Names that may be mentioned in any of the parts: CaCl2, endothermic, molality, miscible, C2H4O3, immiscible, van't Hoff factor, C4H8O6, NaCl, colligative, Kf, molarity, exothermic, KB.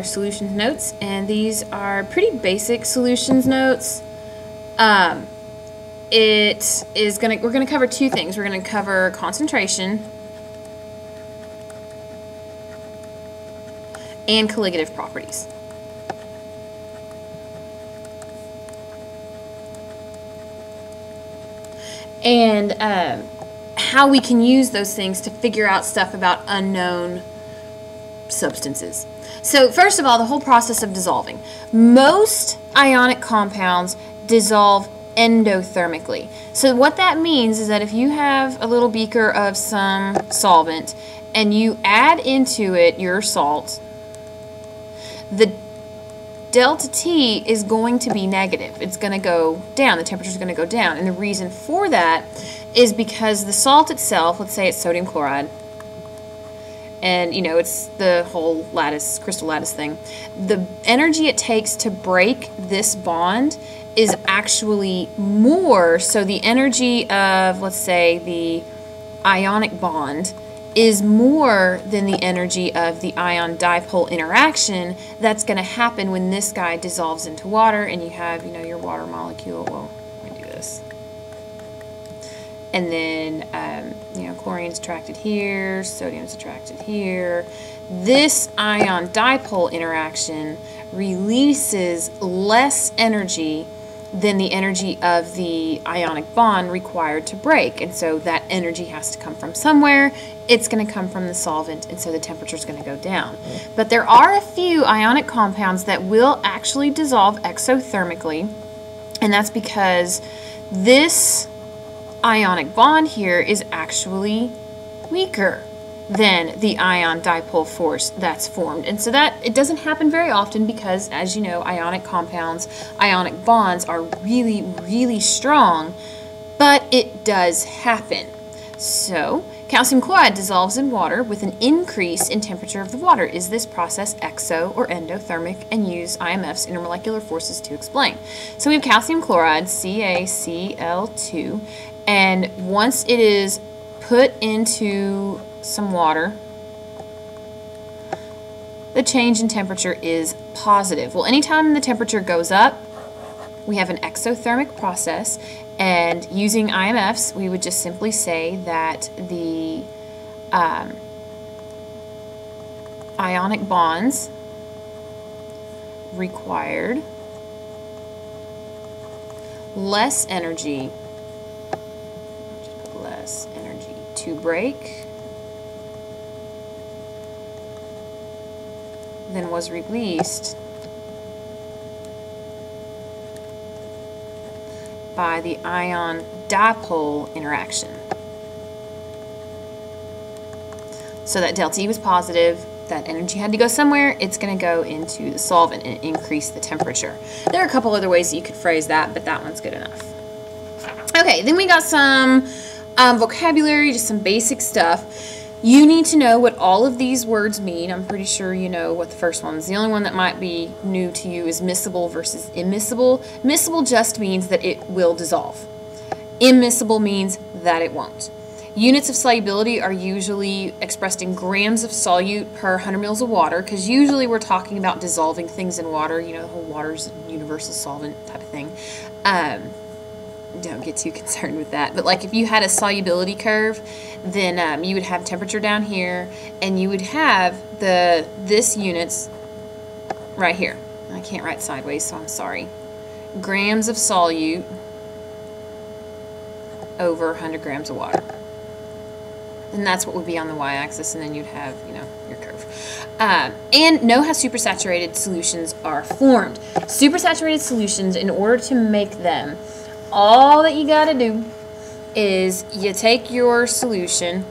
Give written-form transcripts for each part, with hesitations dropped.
our solutions notes, and these are pretty basic solutions notes. We're gonna cover two things. We're gonna cover concentration and colligative properties. And how we can use those things to figure out stuff about unknown substances. So first of all, the whole process of dissolving. Most ionic compounds dissolve endothermically. So what that means is that if you have a little beaker of some solvent and you add into it your salt, the delta T is going to be negative. It's going to go down. The temperature is going to go down. And the reason for that is because the salt itself, let's say it's sodium chloride, and you know, it's the whole lattice, crystal lattice thing. The energy it takes to break this bond is actually more, so the energy of, let's say, the ionic bond is more than the energy of the ion dipole interaction that's going to happen when this guy dissolves into water and you have, you know, your water molecule. Well, I'm going to do this. And then, you know, chlorine's attracted here, sodium's attracted here. This ion dipole interaction releases less energy than the energy of the ionic bond required to break. And so that energy has to come from somewhere. It's going to come from the solvent, and so the temperature is going to go down. But there are a few ionic compounds that will actually dissolve exothermically, and that's because this ionic bond here is actually weaker than the ion dipole force that's formed. And so that, it doesn't happen very often because, as you know, ionic compounds, ionic bonds are really, really strong, but it does happen. So calcium chloride dissolves in water with an increase in temperature of the water. Is this process exo or endothermic? And use IMF's intermolecular forces to explain. So we have calcium chloride, CaCl2, and once it is put into some water, the change in temperature is positive. Well, anytime the temperature goes up, we have an exothermic process, and using IMFs, we would just simply say that the ionic bonds required less energy, to break than was released by the ion dipole interaction. So that delta E was positive, that energy had to go somewhere, it's going to go into the solvent and increase the temperature. There are a couple other ways that you could phrase that, but that one's good enough. Okay, then we got some vocabulary, just some basic stuff. You need to know what all of these words mean. I'm pretty sure you know what the first one is. The only one that might be new to you is miscible versus immiscible. Miscible just means that it will dissolve. Immiscible means that it won't. Units of solubility are usually expressed in grams of solute per 100 mils of water, because usually we're talking about dissolving things in water. You know, the whole water's universal solvent type of thing. Don't get too concerned with that, but like if you had a solubility curve, then you would have temperature down here, and you would have this units right here. I can't write sideways, so I'm sorry. Grams of solute over 100 grams of water, and that's what would be on the y-axis, and then you'd have, you know, your curve. And know how supersaturated solutions are formed. Supersaturated solutions, in order to make them, all that you got to do is you take your solution.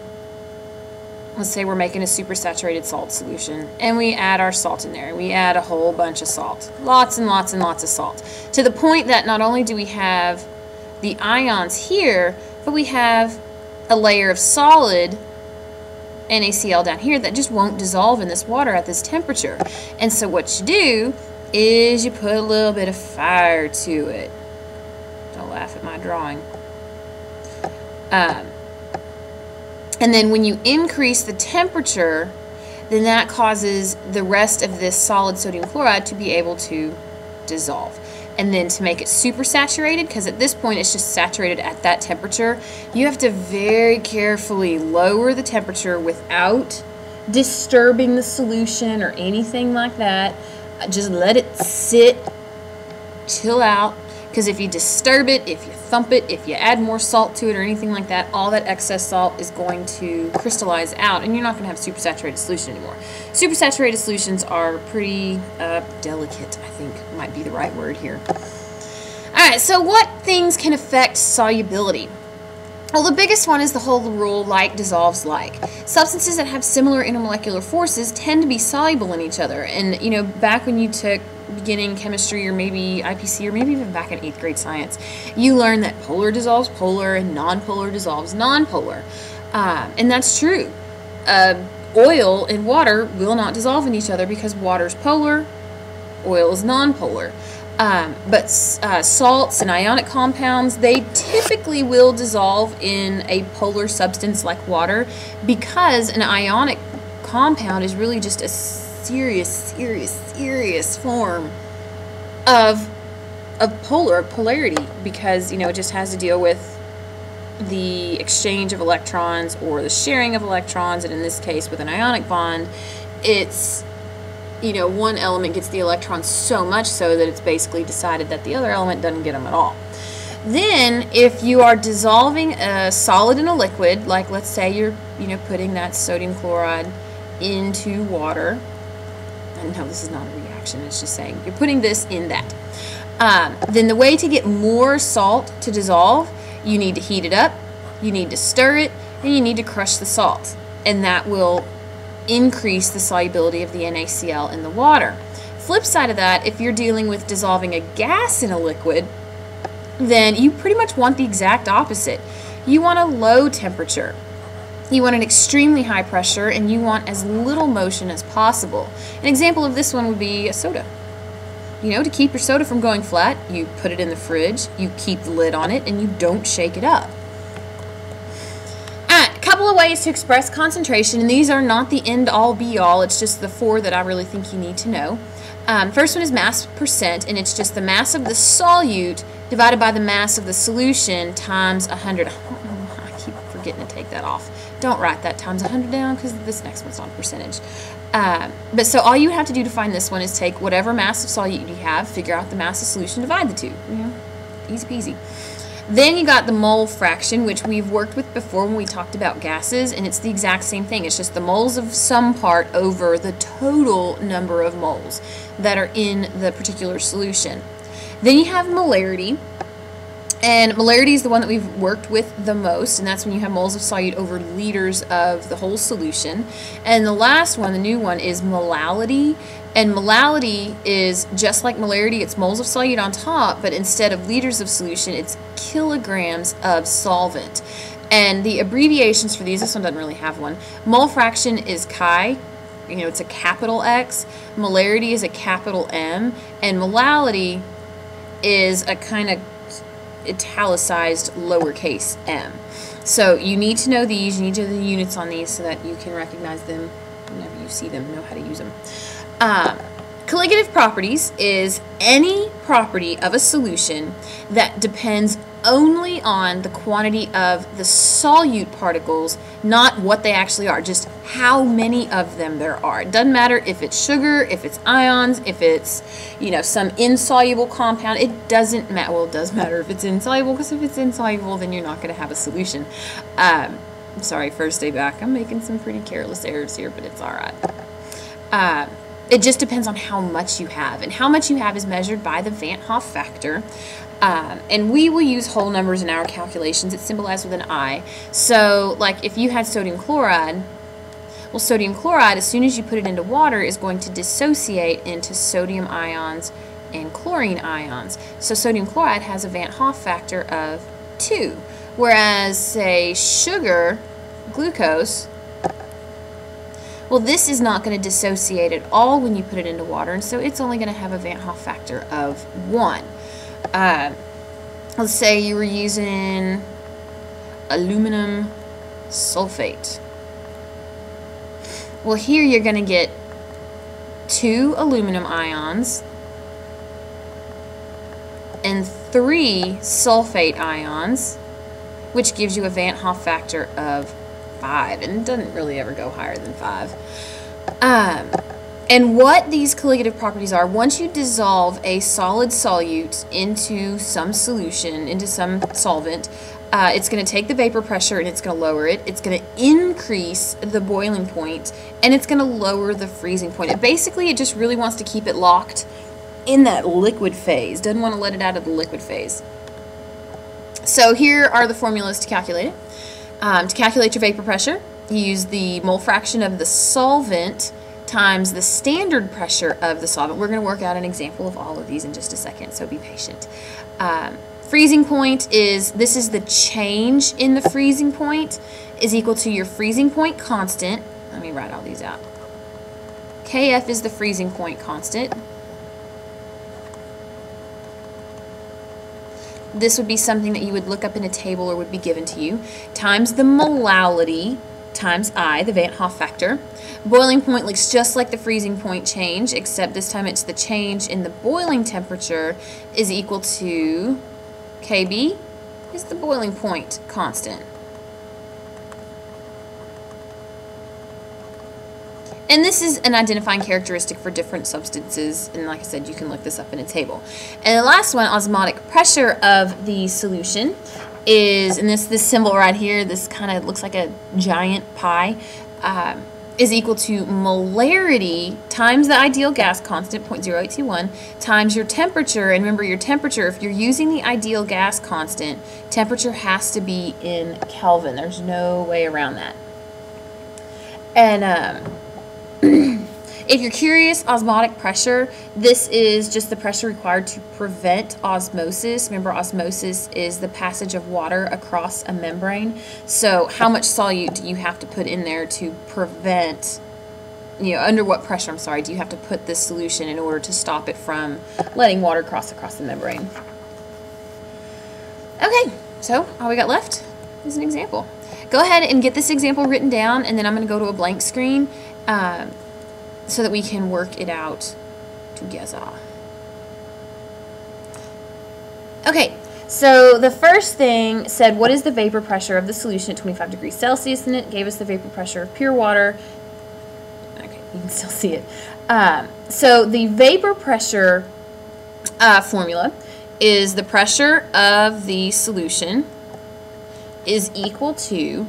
Let's say we're making a supersaturated salt solution, and we add our salt in there. We add a whole bunch of salt, lots and lots and lots of salt, to the point that not only do we have the ions here, but we have a layer of solid NaCl down here that just won't dissolve in this water at this temperature. And so what you do is you put a little bit of fire to it. Don't laugh at my drawing. And then when you increase the temperature, then that causes the rest of this solid sodium chloride to be able to dissolve. And then to make it super saturated, because at this point it's just saturated at that temperature, you have to very carefully lower the temperature without disturbing the solution or anything like that. Just let it sit, chill out, because if you disturb it, if you thump it, if you add more salt to it or anything like that, all that excess salt is going to crystallize out and you're not going to have supersaturated solution anymore. Supersaturated solutions are pretty delicate, I think might be the right word here. Alright, so what things can affect solubility? Well, the biggest one is the whole rule, like dissolves like. Substances that have similar intermolecular forces tend to be soluble in each other. And, you know, back when you took beginning chemistry or maybe IPC or maybe even back in 8th grade science, you learn that polar dissolves polar and nonpolar dissolves nonpolar. And that's true. Oil and water will not dissolve in each other because water's polar, oil is nonpolar. But salts and ionic compounds, they typically will dissolve in a polar substance like water because an ionic compound is really just a serious form of polarity, because, you know, it just has to deal with the exchange of electrons or the sharing of electrons, and in this case with an ionic bond, it's, you know, one element gets the electrons so much so that it's basically decided that the other element doesn't get them at all. Then if you are dissolving a solid in a liquid, like let's say you're, you know, putting that sodium chloride into water, and no, this is not a reaction, it's just saying you're putting this in that, then the way to get more salt to dissolve, you need to heat it up, you need to stir it, and you need to crush the salt, and that will increase the solubility of the NaCl in the water. Flip side of that, if you're dealing with dissolving a gas in a liquid, then you pretty much want the exact opposite. You want a low temperature. You want an extremely high pressure, and you want as little motion as possible. An example of this one would be a soda. You know, to keep your soda from going flat, you put it in the fridge, you keep the lid on it, and you don't shake it up. A couple of ways to express concentration, and these are not the end-all be-all, it's just the four that I really think you need to know. First one is mass percent, and it's just the mass of the solute divided by the mass of the solution times 100. I keep forgetting to take that off. Don't write that times 100 down because this next one's on percentage. But so all you have to do to find this one is take whatever mass of solute you have, figure out the mass of solution, divide the two. You know, easy peasy. Then you got the mole fraction, which we've worked with before when we talked about gases, and it's the exact same thing. It's just the moles of some part over the total number of moles that are in the particular solution. Then you have molarity. And molarity is the one that we've worked with the most, and that's when you have moles of solute over liters of the whole solution. And the last one, the new one, is molality. And molality is just like molarity, it's moles of solute on top, but instead of liters of solution, it's kilograms of solvent. And the abbreviations for these, this one doesn't really have one. Mole fraction is chi. You know, it's a capital X. Molarity is a capital M. And molality is a kind of italicized lowercase m. So you need to know these, you need to know the units on these so that you can recognize them whenever you see them, know how to use them. Colligative properties is any property of a solution that depends only on the quantity of the solute particles, not what they actually are, just how many of them there are. It doesn't matter if it's sugar, if it's ions, if it's, you know, some insoluble compound. It doesn't matter. Well, it does matter if it's insoluble, because if it's insoluble, then you're not going to have a solution. I'm sorry, first day back. I'm making some pretty careless errors here, but it's all right. It just depends on how much you have, and how much you have is measured by the van't Hoff factor. And we will use whole numbers in our calculations. It's symbolized with an I. So, like, if you had sodium chloride, well, sodium chloride, as soon as you put it into water, is going to dissociate into sodium ions and chlorine ions. So sodium chloride has a van't Hoff factor of 2, whereas, say, sugar, glucose, well, this is not going to dissociate at all when you put it into water, and so it's only going to have a van't Hoff factor of 1. Let's say you were using aluminum sulfate. Well, here you're going to get 2 aluminum ions and 3 sulfate ions, which gives you a van't Hoff factor of 5, and it doesn't really ever go higher than 5. And what these colligative properties are, once you dissolve a solid solute into some solution, into some solvent, it's going to take the vapor pressure and it's going to lower it. It's going to increase the boiling point and it's going to lower the freezing point. It just really wants to keep it locked in that liquid phase. Doesn't want to let it out of the liquid phase. So here are the formulas to calculate it. To calculate your vapor pressure, you use the mole fraction of the solvent times the standard pressure of the solvent. We're going to work out an example of all of these in just a second, so be patient. Freezing point is, this is the change in the freezing point, is equal to your freezing point constant. Let me write all these out. Kf is the freezing point constant. This would be something that you would look up in a table or would be given to you, times the molality, times I, the van't Hoff factor. Boiling point looks just like the freezing point change, except this time it's the change in the boiling temperature is equal to KB is the boiling point constant. And this is an identifying characteristic for different substances, and like I said, you can look this up in a table. And the last one, osmotic pressure of the solution, is, and this symbol right here, this kind of looks like a giant pie, is equal to molarity times the ideal gas constant, 0.0821, times your temperature. And remember your temperature, if you're using the ideal gas constant, temperature has to be in Kelvin. There's no way around that. And if you're curious, osmotic pressure, this is just the pressure required to prevent osmosis. Remember, osmosis is the passage of water across a membrane. So how much solute do you have to put in there to prevent, you know, under what pressure, I'm sorry, do you have to put this solution in order to stop it from letting water cross across the membrane? Okay, so all we got left is an example. Go ahead and get this example written down, and then I'm going to go to a blank screen so that we can work it out together. Okay, so the first thing said, what is the vapor pressure of the solution at 25 degrees Celsius? And it gave us the vapor pressure of pure water. Okay, you can still see it. So the vapor pressure formula is the pressure of the solution is equal to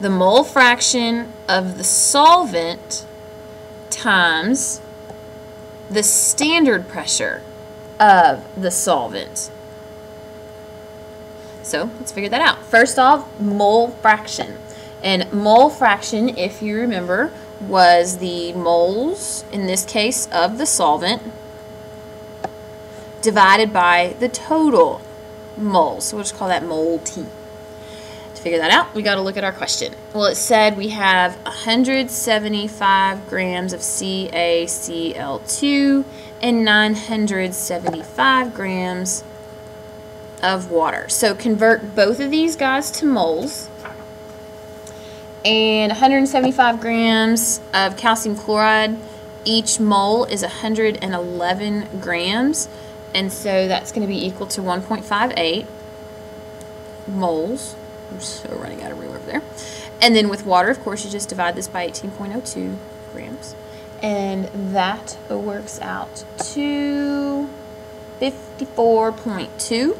the mole fraction of the solvent times the standard pressure of the solvent. So let's figure that out. First off, mole fraction. And mole fraction, if you remember, was the moles, in this case, of the solvent divided by the total moles. So we'll just call that mole T. To figure that out, we got to look at our question. Well, it said we have 175 grams of CaCl2 and 975 grams of water. So convert both of these guys to moles. And 175 grams of calcium chloride, each mole is 111 grams. And so that's going to be equal to 1.58 moles. I'm so running out of room over there. And then with water, of course, you just divide this by 18.02 grams. And that works out to 54.2.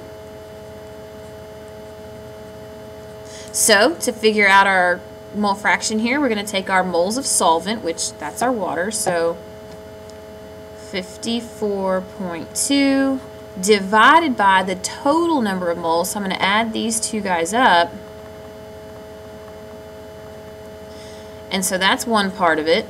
So to figure out our mole fraction here, we're going to take our moles of solvent, which that's our water. So 54.2. divided by the total number of moles. So I'm going to add these two guys up. And so that's one part of it.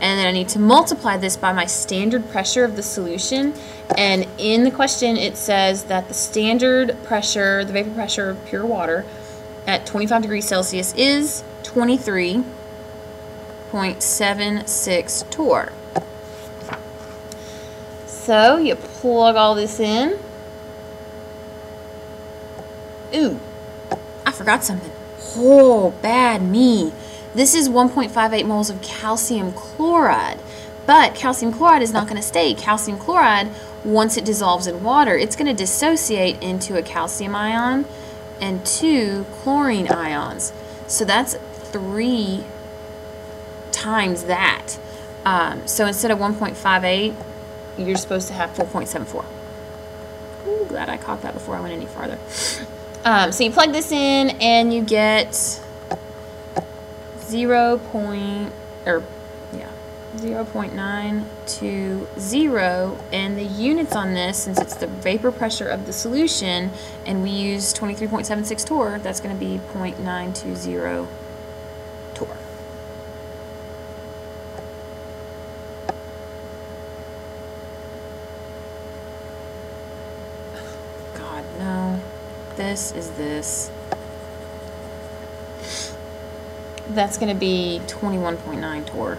And then I need to multiply this by my standard pressure of the solution. And in the question it says that the standard pressure, the vapor pressure of pure water at 25 degrees Celsius is 23.76 torr. So you plug all this in. Ooh, I forgot something. Oh, bad me. This is 1.58 moles of calcium chloride, but calcium chloride is not going to stay. Calcium chloride, once it dissolves in water, it's going to dissociate into a calcium ion and two chlorine ions. So that's 3 times that. So instead of 1.58, you're supposed to have 4.74. Ooh, glad I caught that before I went any farther. So you plug this in and you get 0.920, and the units on this, since it's the vapor pressure of the solution and we use 23.76 torr, that's going to be 0.920 torr. God, no. This is this. That's going to be 21.9 torr.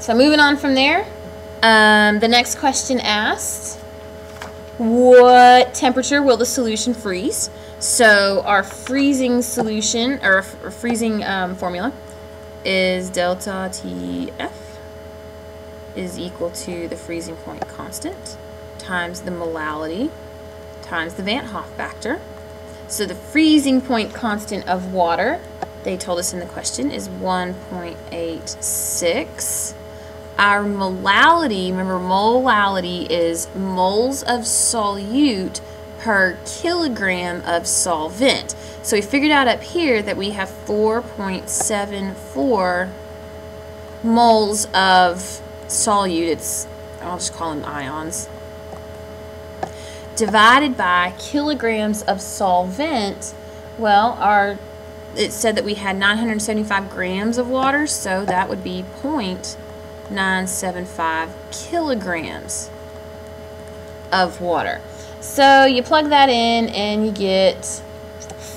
So moving on from there, the next question asked, what temperature will the solution freeze? So our freezing solution, or freezing formula, is delta TF is equal to the freezing point constant times the molality times the van't Hoff factor. So the freezing point constant of water, they told us in the question, is 1.86. Our molality, remember molality is moles of solute per kilogram of solvent. So we figured out up here that we have 4.74 moles of solute, I'll just call them ions, divided by kilograms of solvent. Well, it said that we had 975 grams of water, so that would be 0.975 kilograms of water. So you plug that in and you get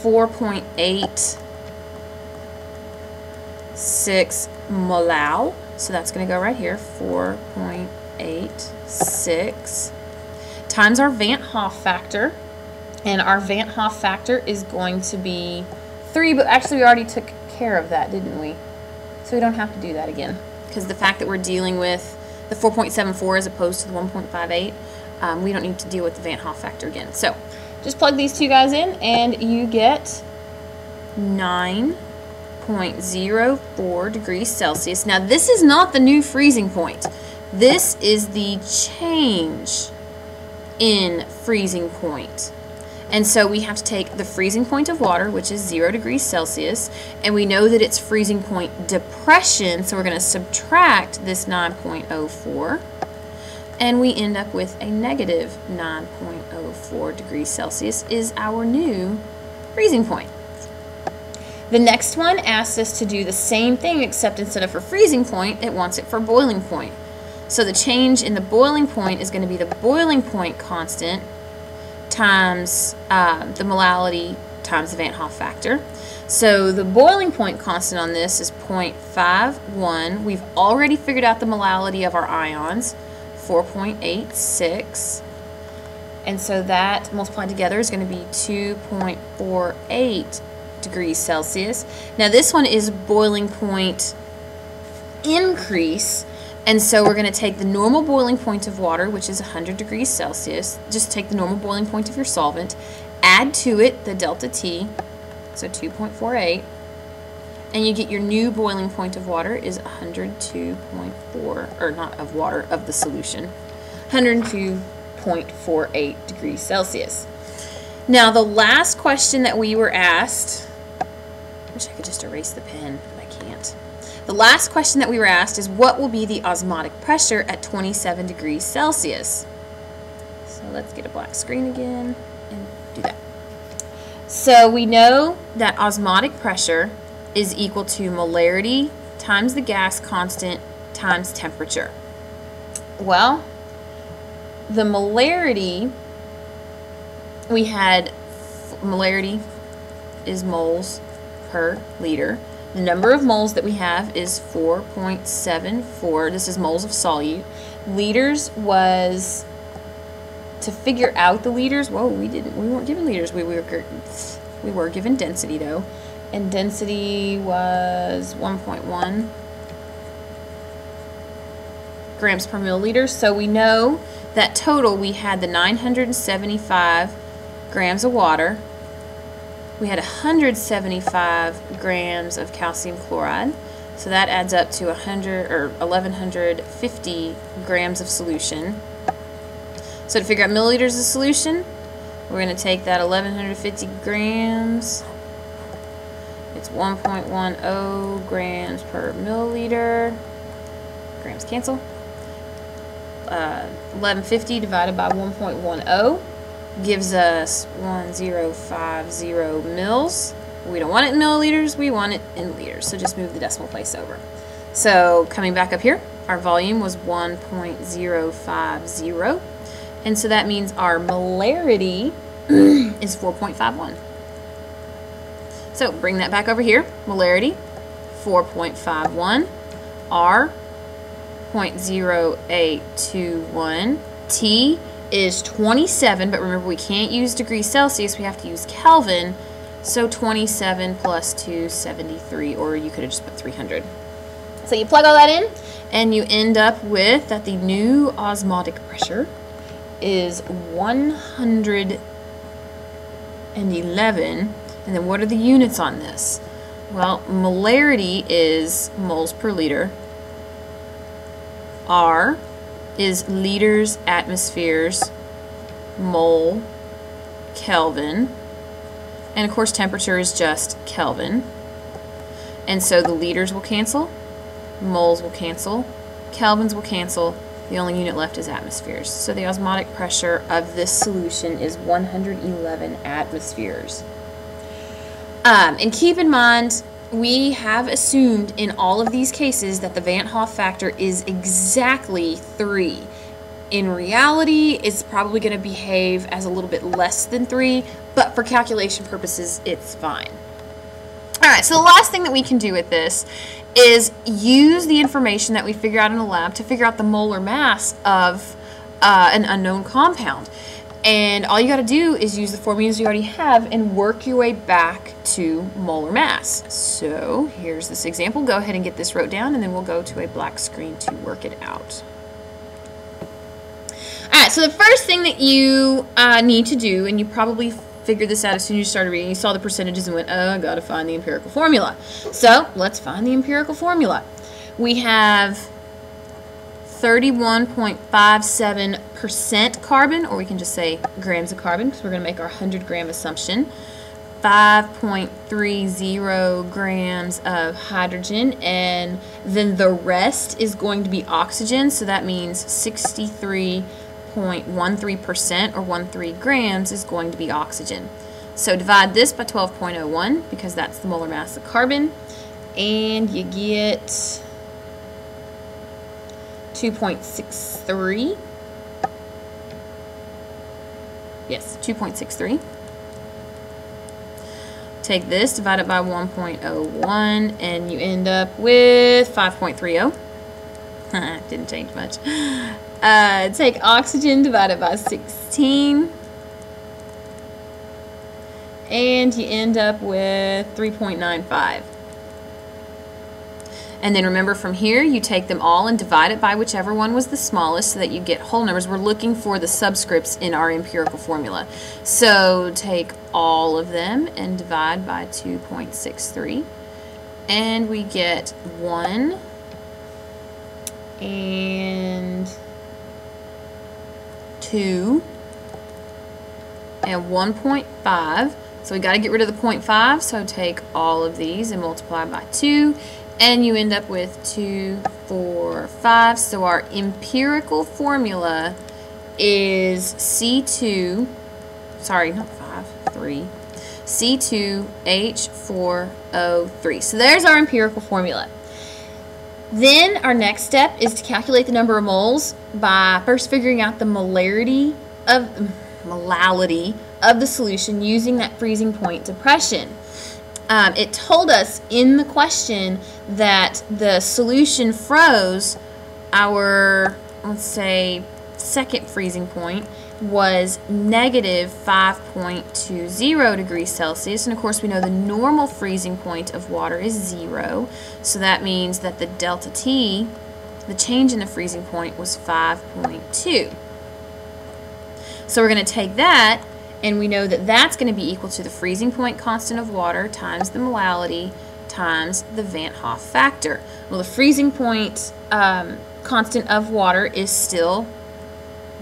4.86 molal. So that's going to go right here, 4.86 times our van't Hoff factor. And our van't Hoff factor is going to be 3, but actually we already took care of that, didn't we? So we don't have to do that again, because the fact that we're dealing with the 4.74 as opposed to the 1.58, we don't need to deal with the van't Hoff factor again. So just plug these two guys in and you get 9.04 degrees Celsius. Now this is not the new freezing point. This is the change in freezing point. And so we have to take the freezing point of water, which is 0 degrees Celsius, and we know that it's freezing point depression, so we're going to subtract this 9.04, and we end up with a negative 9.04 degrees Celsius is our new freezing point. The next one asks us to do the same thing, except instead of for freezing point, it wants it for boiling point. So the change in the boiling point is going to be the boiling point constant times the molality times the van't Hoff factor. So the boiling point constant on this is 0.51. We've already figured out the molality of our ions, 4.86. And so that multiplied together is going to be 2.48 degrees Celsius. Now this one is boiling point increase. And so we're going to take the normal boiling point of water, which is 100 degrees Celsius. Just take the normal boiling point of your solvent, add to it the delta T, so 2.48, and you get your new boiling point of water is 102.4, or not of water, of the solution, 102.48 degrees Celsius. Now the last question that we were asked, I wish I could just erase the pen, but I can't. The last question that we were asked is, what will be the osmotic pressure at 27 degrees Celsius? So let's get a black screen again and do that. So we know that osmotic pressure is equal to molarity times the gas constant times temperature. Well, the molarity, we had molarity is moles per liter. The number of moles that we have is 4.74. This is moles of solute. Liters was, to figure out the liters, whoa, we weren't given liters. We were We were given density though, and density was 1.1 grams per milliliter. So we know that total we had the 975 grams of water. We had 175 grams of calcium chloride. So that adds up to 1,150 grams of solution. So to figure out milliliters of solution, we're going to take that 1,150 grams. It's 1.10 grams per milliliter. Grams cancel. 1,150 divided by 1.10 gives us 1,050 mils. We don't want it in milliliters, we want it in liters, so just move the decimal place over. So coming back up here, our volume was 1.050, and so that means our molarity is 4.51. So bring that back over here, molarity 4.51, R 0.0821, T is 27, but remember we can't use degrees Celsius, we have to use Kelvin. So 27 plus 2, 73, or you could have just put 300. So you plug all that in, and you end up with that the new osmotic pressure is 111. And then what are the units on this? Well, molarity is moles per liter. R is liters, atmospheres, mole, Kelvin. And of course temperature is just Kelvin, and so the liters will cancel, moles will cancel, Kelvins will cancel, the only unit left is atmospheres. So the osmotic pressure of this solution is 111 atmospheres. And keep in mind, we have assumed in all of these cases that the van't Hoff factor is exactly 3. In reality, it's probably going to behave as a little bit less than 3, but for calculation purposes, it's fine. All right, so the last thing that we can do with this is use the information that we figure out in the lab to figure out the molar mass of an unknown compound. And all you got to do is use the formulas you already have and work your way back to molar mass. So here's this example. Go ahead and get this wrote down, and then we'll go to a black screen to work it out. Alright, so the first thing that you need to do, and you probably figured this out as soon as you started reading, you saw the percentages and went, oh, I've got to find the empirical formula. So let's find the empirical formula. We have 31.57% carbon, or we can just say grams of carbon because we're going to make our 100 gram assumption. 5.30 grams of hydrogen, and then the rest is going to be oxygen, so that means 63.13% or 13 grams is going to be oxygen. So divide this by 12.01 because that's the molar mass of carbon, and you get 2.63. Yes, 2.63. Take this, divide it by 1.01, and you end up with 5.30. Didn't change much. Take oxygen, divide it by 16, and you end up with 3.95. And then remember, from here you take them all and divide it by whichever one was the smallest so that you get whole numbers. We're looking for the subscripts in our empirical formula. So take all of them and divide by 2.63, and we get 1 and 2 and 1.5. So we got to get rid of the 0.5, so take all of these and multiply by 2. And you end up with 2, 4, 5. So our empirical formula is C2H4O3. So there's our empirical formula. Then our next step is to calculate the number of moles by first figuring out the molality of the solution using that freezing point depression. It told us in the question that the solution froze our, let's say, second freezing point was negative 5.20 degrees Celsius, and of course we know the normal freezing point of water is 0, so that means that the delta T, the change in the freezing point, was 5.2. So we're going to take that, and we know that that's going to be equal to the freezing point constant of water times the molality times the van't Hoff factor. Well, the freezing point constant of water is still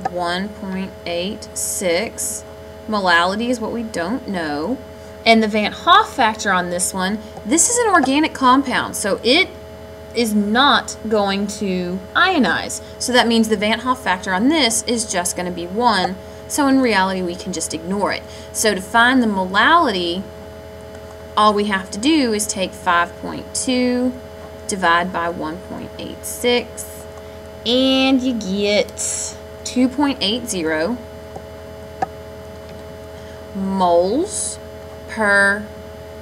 1.86. Molality is what we don't know. And the van't Hoff factor on this one, this is an organic compound, so it is not going to ionize. So that means the van't Hoff factor on this is just going to be 1. So in reality, we can just ignore it. So to find the molality, all we have to do is take 5.2, divide by 1.86, and you get 2.80 moles per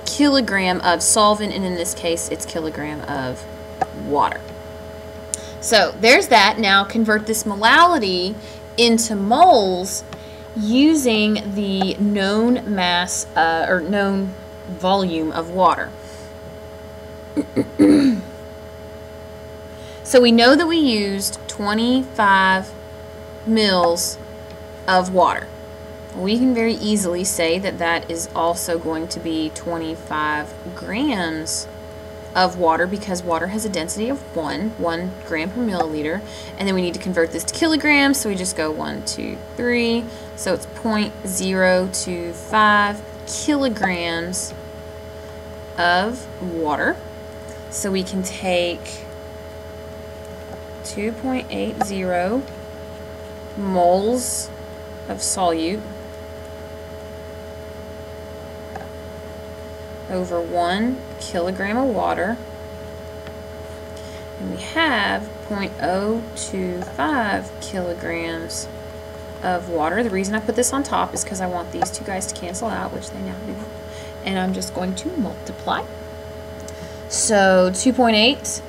kilogram of solvent, and in this case, it's kilogram of water. So there's that. Now convert this molality into moles using the known mass or known volume of water. So we know that we used 25 mils of water. We can very easily say that that is also going to be 25 grams of water, because water has a density of 1 gram per milliliter, and then we need to convert this to kilograms, so we just go 1, 2, 3, so it's 0.025 kilograms of water. So we can take 2.80 moles of solute over 1 kilogram of water, and we have 0.025 kilograms of water. The reason I put this on top is because I want these two guys to cancel out, which they now do, and I'm just going to multiply. So 2.8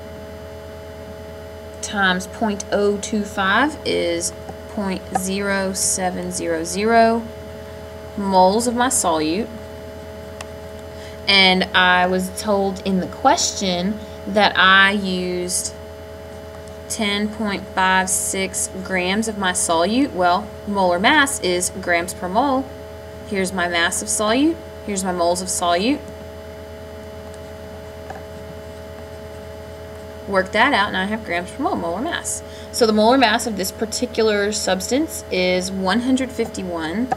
times 0.025 is 0.0700 moles of my solute. And I was told in the question that I used 10.56 grams of my solute. Well, molar mass is grams per mole. Here's my mass of solute. Here's my moles of solute. Work that out, and I have grams per mole, molar mass. So the molar mass of this particular substance is 151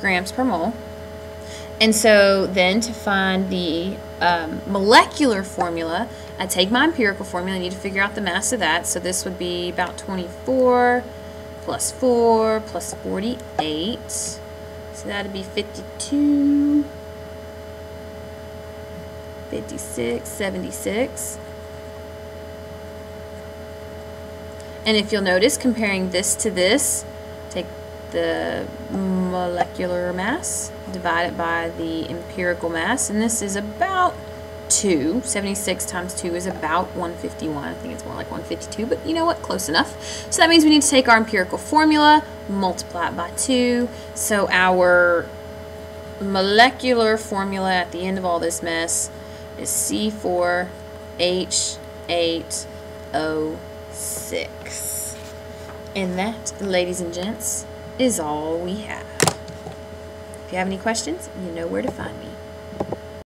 grams per mole. And so then to find the molecular formula, I take my empirical formula. I need to figure out the mass of that. So this would be about 24 plus 4 plus 48. So that would be 52, 56, 76. And if you'll notice, comparing this to this, take the molecular mass, divide it by the empirical mass, and this is about 2. 76 times 2 is about 151. I think it's more like 152, but you know what? Close enough. So that means we need to take our empirical formula, multiply it by 2. So our molecular formula at the end of all this mess is C4H8O6. And that, ladies and gents, is all we have. If you have any questions, you know where to find me.